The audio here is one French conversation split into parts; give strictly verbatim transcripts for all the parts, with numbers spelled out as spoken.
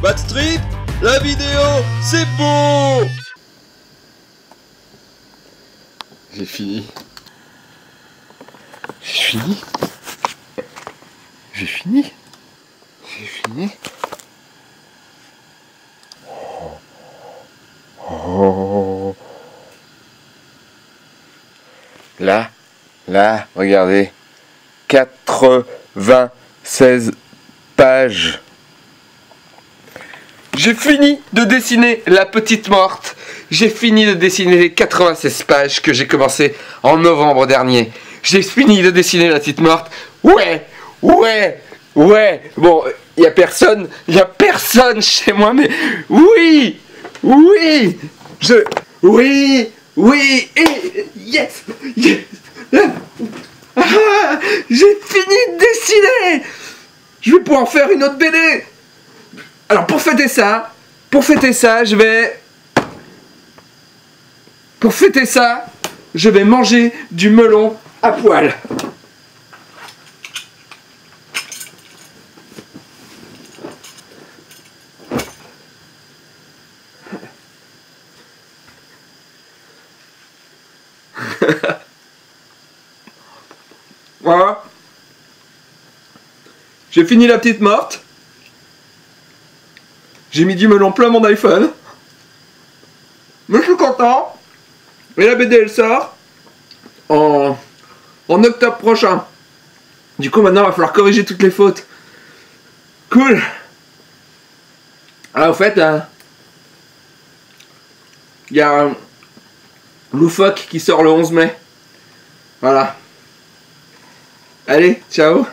Batstrip, la vidéo, c'est beau. J'ai fini. J'ai fini. J'ai fini. J'ai fini. Oh. Là, là, regardez. quatre-vingt-seize pages. J'ai fini de dessiner La Petite Morte. J'ai fini de dessiner les quatre-vingt-seize pages que j'ai commencé en novembre dernier. J'ai fini de dessiner La Petite Morte. Ouais, ouais, ouais. Bon, il n'y a personne, il n'y a personne chez moi, mais oui, oui, je... Oui, oui, et... Yes, yes. Ah, j'ai fini de dessiner. Je vais pouvoir en faire une autre B D. Alors pour fêter ça, pour fêter ça, je vais... Pour fêter ça, je vais manger du melon à poil. Voilà. J'ai fini La Petite Morte. J'ai mis du melon plein mon iPhone. Mais je suis content. Et la B D, elle sort en, en octobre prochain. Du coup, maintenant, il va falloir corriger toutes les fautes. Cool. Alors, en fait, euh, il y a un loufoque qui sort le onze mai. Voilà. Allez, ciao.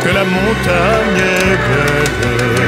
Que la montagne est belle.